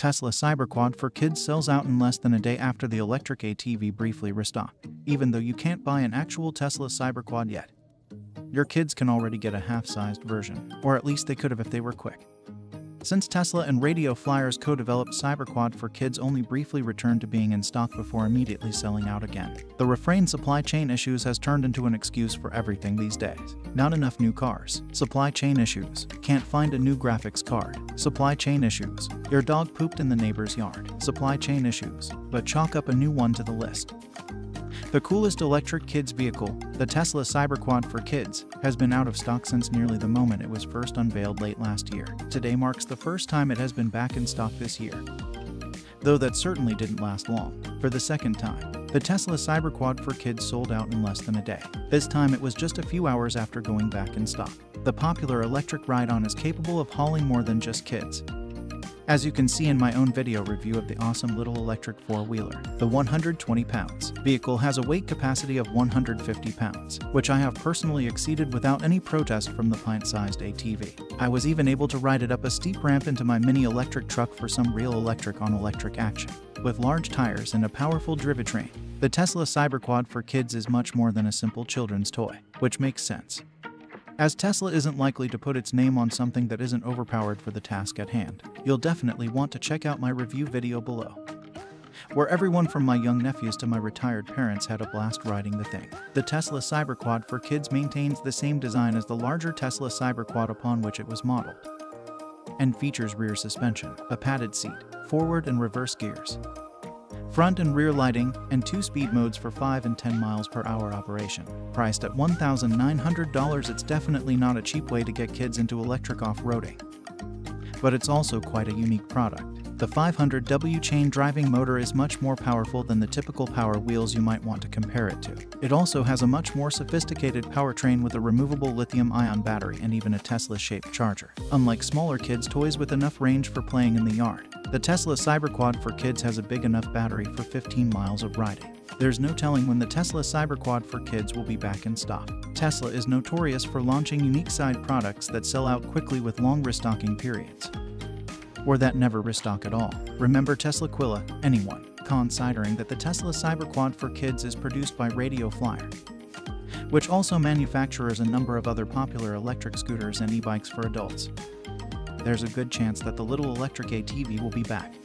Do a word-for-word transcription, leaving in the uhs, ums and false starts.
Tesla Cyberquad for kids sells out in less than a day after the electric A T V briefly restocked. Even though you can't buy an actual Tesla Cyberquad yet, your kids can already get a half-sized version, or at least they could have if they were quick. Since Tesla and Radio Flyer's co-developed Cyberquad for kids only briefly returned to being in stock before immediately selling out again, the refrain supply chain issues has turned into an excuse for everything these days. Not enough new cars, supply chain issues, can't find a new graphics card, supply chain issues, your dog pooped in the neighbor's yard, supply chain issues, but chalk up a new one to the list. The coolest electric kids vehicle, the Tesla Cyberquad for kids, has been out of stock since nearly the moment it was first unveiled late last year. Today marks the first time it has been back in stock this year, though that certainly didn't last long. For the second time, the Tesla Cyberquad for kids sold out in less than a day. This time it was just a few hours after going back in stock. The popular electric ride-on is capable of hauling more than just kids. As you can see in my own video review of the awesome little electric four-wheeler, the one hundred twenty pounds vehicle has a weight capacity of one hundred fifty pounds, which I have personally exceeded without any protest from the pint-sized A T V. I was even able to ride it up a steep ramp into my mini electric truck for some real electric-on-electric action. With large tires and a powerful drivetrain, the Tesla Cyberquad for kids is much more than a simple children's toy, which makes sense, as Tesla isn't likely to put its name on something that isn't overpowered for the task at hand. You'll definitely want to check out my review video below, where everyone from my young nephews to my retired parents had a blast riding the thing. The Tesla Cyberquad for kids maintains the same design as the larger Tesla Cyberquad upon which it was modeled, and features rear suspension, a padded seat, forward and reverse gears, front and rear lighting, and two speed modes for five and ten miles per hour operation. Priced at one thousand nine hundred dollars, it's definitely not a cheap way to get kids into electric off-roading, but it's also quite a unique product. The five hundred watt chain driving motor is much more powerful than the typical power wheels you might want to compare it to. It also has a much more sophisticated powertrain with a removable lithium-ion battery and even a Tesla-shaped charger. Unlike smaller kids' toys with enough range for playing in the yard, the Tesla Cyberquad for kids has a big enough battery for fifteen miles of riding. There's no telling when the Tesla Cyberquad for kids will be back in stock. Tesla is notorious for launching unique side products that sell out quickly with long restocking periods, or that never restock at all. Remember Teslaquila? Anyone considering that the Tesla Cyberquad for kids is produced by Radio Flyer, which also manufactures a number of other popular electric scooters and e-bikes for adults, there's a good chance that the little electric A T V will be back.